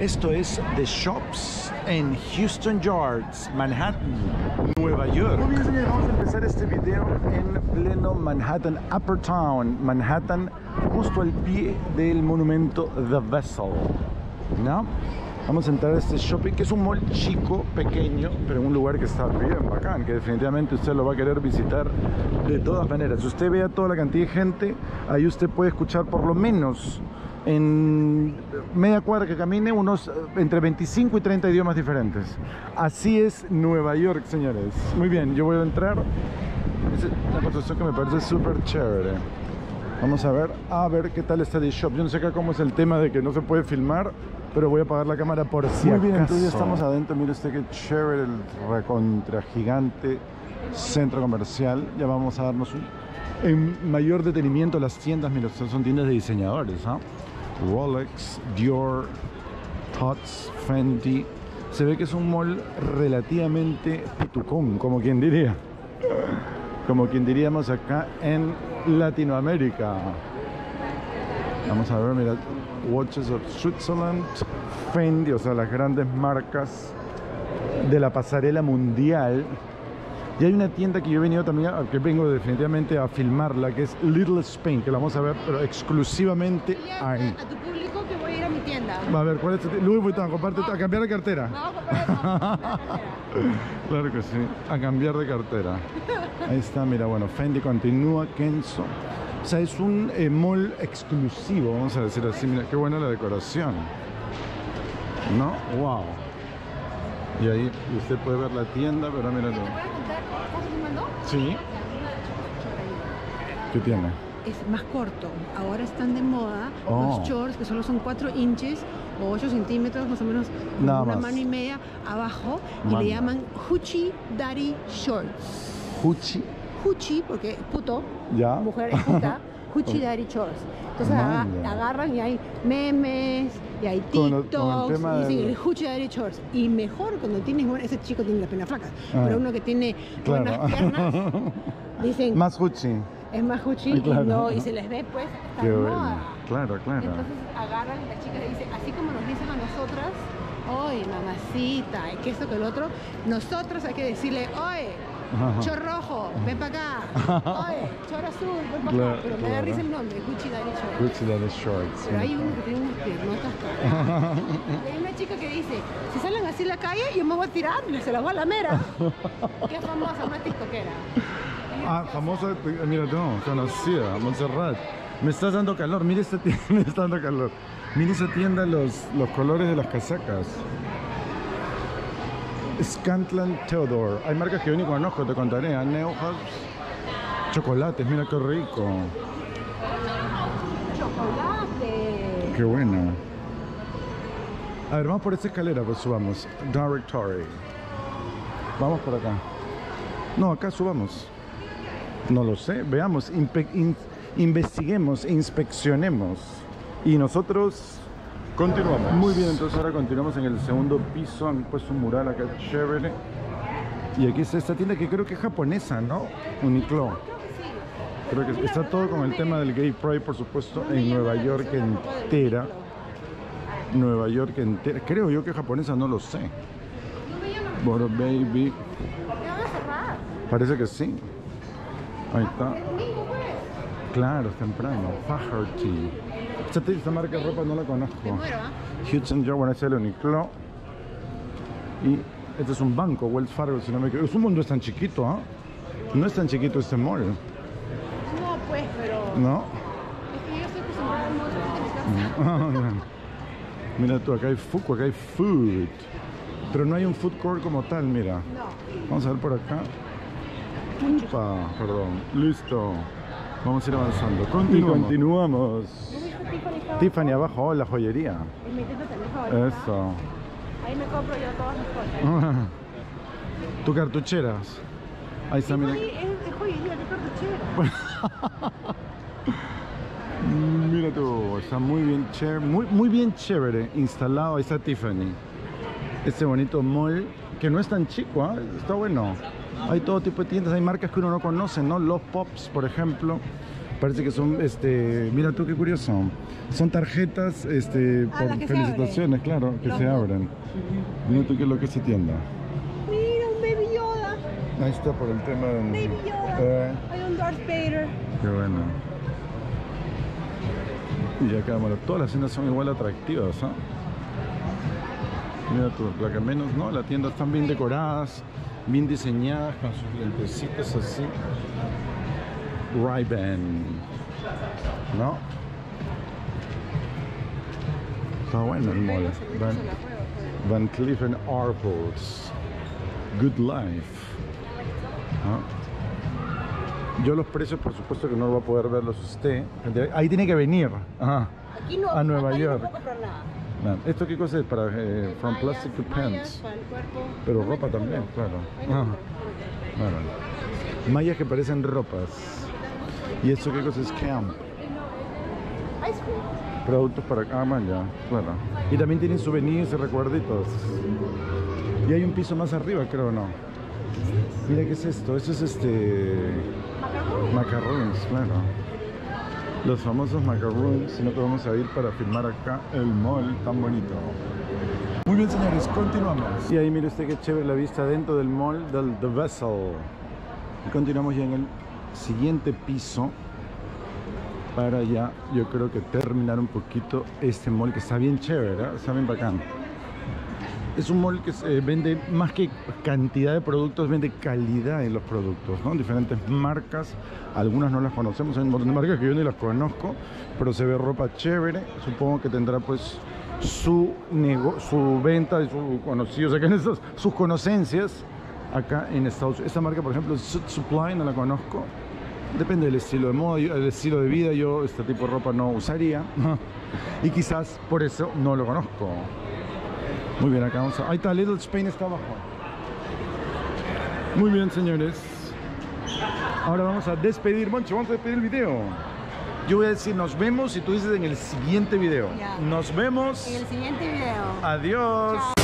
Esto es The Shops en Hudson Yards, Manhattan, Nueva York. Muy bien, señores, vamos a empezar este video en pleno Manhattan, Upper Town, Manhattan, justo al pie del monumento The Vessel, ¿no? Vamos a entrar a este shopping, que es un mall chico, pequeño, pero un lugar que está bien bacán, que definitivamente usted lo va a querer visitar de todas maneras. Si usted vea toda la cantidad de gente, ahí usted puede escuchar por lo menos en media cuadra que camine unos entre 25 y 30 idiomas diferentes. Así es Nueva York, señores. Muy bien, yo voy a entrar. Es una construcción que me parece súper chévere. Vamos a ver qué tal está The Shop. Yo no sé acá cómo es el tema de que no se puede filmar, pero voy a apagar la cámara por si acaso. Muy bien, entonces ya estamos adentro. Mire usted qué chévere el recontra gigante centro comercial. Ya vamos a darnos en mayor detenimiento a las tiendas. Mire, son tiendas de diseñadores, ¿ah? Rolex, Dior, Tod's, Fendi. Se ve que es un mall relativamente pitucón, como quien diría. Como quien diríamos acá en Latinoamérica. Vamos a ver, mira, Watches of Switzerland, Fendi, o sea, las grandes marcas de la pasarela mundial. Y hay una tienda que yo he venido también, que vengo definitivamente a filmarla, que es Little Spain, que la vamos a ver, pero exclusivamente ahí. A tu público que voy a ir a mi tienda. A ver, ¿cuál es tu tienda? Louis Vuitton, comparte, a cambiar de cartera. No, comparte. Claro que sí, a cambiar de cartera. Ahí está, mira, bueno, Fendi continúa, Kenzo. O sea, es un mall exclusivo, vamos a decir así. Mira, qué buena la decoración, ¿no? Wow. Y ahí usted puede ver la tienda, pero mira. ¿Estás filmando? Sí. ¿Qué tiene? Es más corto. Ahora están de moda los shorts, que solo son 4 inches o 8 centímetros, más o menos, nada una más. Mano y media abajo. Mano. Y le llaman Hoochie Daddy Shorts. Hoochie. Hoochie, porque puto, ¿ya? Mujer es puta, Hoochie Daddy Shorts. Entonces agarran y hay memes, y hay TikToks, y dicen el Hoochie Daddy Shorts. Y mejor cuando tienes, bueno, ese chico tiene las piernas flacas, pero uno que tiene buenas piernas, dicen... Más Hoochie. Es más Hoochie, claro. y se les ve, pues, está en moda. Claro, claro. Entonces agarran y las chicas le dicen, así como nos dicen a nosotras, oye, mamacita, que esto, que el otro, nosotros hay que decirle, oye... Chor rojo, ven para acá. Oye, chor azul, ven para acá. Pero me da risa el nombre, Gucci Daddy Shorts. Gucci Daddy Shorts. Pero hay uno que tiene unas piernotas caras. Hay una chica que dice, si salen así en la calle, yo me voy a tirar, se las voy a la mera. Qué famosa, una tiktokera. Ah, famosa, mira, no, conocida, Montserrat. Me estás dando calor, mira esta tienda, me está dando calor. Mira esa tienda, los colores de las casacas. Scantland Theodore. Hay marcas que yo ni conozco, te contaré. Neuhaus, chocolates, mira qué rico. ¡Chocolate! ¡Qué bueno! A ver, vamos por esta escalera, pues subamos. Directory. Vamos por acá. No, acá subamos. No lo sé, veamos, investiguemos, inspeccionemos. Y nosotros... continuamos. Muy bien, entonces ahora continuamos en el segundo piso. Han puesto un mural acá chévere. Y aquí está esta tienda que creo que es japonesa, ¿no? Uniqlo. Creo que está todo con el tema del Gay Pride, por supuesto, en Nueva York entera. Nueva York entera. Creo yo que es japonesa, no lo sé. Boro Baby. Parece que sí. Ahí está. Claro, es temprano. Faherty. Esta marca de ropa no la conozco. Hudson Yards, bueno, es el Uniqlo. Y este es un banco, Wells Fargo, si no me equivoco. Es un mundo, es tan chiquito, ¿ah? ¿Eh? No es tan chiquito este mall. No, pues, pero... ¿no? Es que yo estoy acostumbrada al mall de mi casa. Mira tú, acá hay food, pero no hay un food court como tal, mira. No. Vamos a ver por acá. Upa, perdón. Listo. Vamos a ir avanzando. Continuamos. Tiffany abajo, la joyería. Es mi tienda también favorita. Eso. Ahí me compro yo todas mis cosas. ¿Tus cartucheras? Ahí está, mira. Es joyería, ¿qué cartuchera? Mira tú, está muy bien chévere, muy bien chévere instalado. Ahí está Tiffany. Este bonito mall, que no es tan chico, ¿eh? Está bueno. Hay todo tipo de tiendas, hay marcas que uno no conoce, ¿no? Los Pops, por ejemplo. Parece que son, mira tú qué curioso, son tarjetas por felicitaciones, claro, que se abren. Mira tú qué es lo que es esa tienda. Mira, un Baby Yoda. Ahí está por el tema de... Baby Yoda, hay un Darth Vader. Qué bueno. Y acá, bueno, todas las tiendas son igual atractivas, ¿eh? Mira tú, la que menos, ¿no? Las tiendas están bien decoradas, bien diseñadas, con sus lentecitos así. Ray-Ban, ¿no? Está bueno el mall. Van Cleef & Arpels, Good Life. ¿No? Yo los precios, por supuesto que no va a poder verlos usted. Ahí tiene que venir. Ajá. Aquí no, a Nueva York. No puedo comprar nada. ¿Esto qué cosa es? Para From Plastic to Pants. Pero ropa también, claro. Mallas que parecen ropas. ¿Y esto qué cosa es? Camp. Productos para... Ah, malla, claro. Y también tienen souvenirs y recuerditos. Y hay un piso más arriba, creo, ¿no? Mira, ¿qué es esto? Esto es macarrones, claro. Los famosos macarrones. Si no, te vamos a ir para filmar acá el mall tan bonito. Muy bien, señores, continuamos. Y ahí mire usted qué chévere la vista dentro del mall del The Vessel. Y continuamos ya en el siguiente piso para ya, yo creo que terminar un poquito este mall que está bien chévere, ¿eh? Está bien bacán. Es un mall que vende más que cantidad de productos, vende calidad en los productos, ¿no? Diferentes marcas, algunas no las conocemos, hay un montón de marcas que yo ni las conozco, pero se ve ropa chévere. Supongo que tendrá pues su venta y sus conocidos, o sea, que en esas, sus conocencias acá en Estados Unidos. Esta marca, por ejemplo, Suit Supply, no la conozco. Depende del estilo de moda, del estilo de vida. Yo este tipo de ropa no usaría y quizás por eso no lo conozco. Muy bien, acá vamos a... Ahí está, Little Spain está abajo. Muy bien, señores. Ahora vamos a despedir, Moncho, vamos a despedir el video. Yo voy a decir nos vemos y tú dices en el siguiente video. Ya. Nos vemos. En el siguiente video. Adiós. Chao.